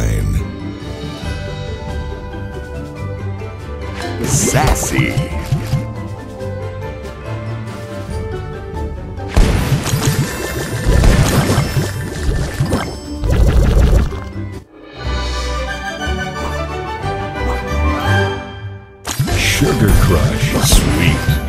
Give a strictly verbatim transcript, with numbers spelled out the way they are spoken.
Shine. Sassy. Sugar Crush. Sweet.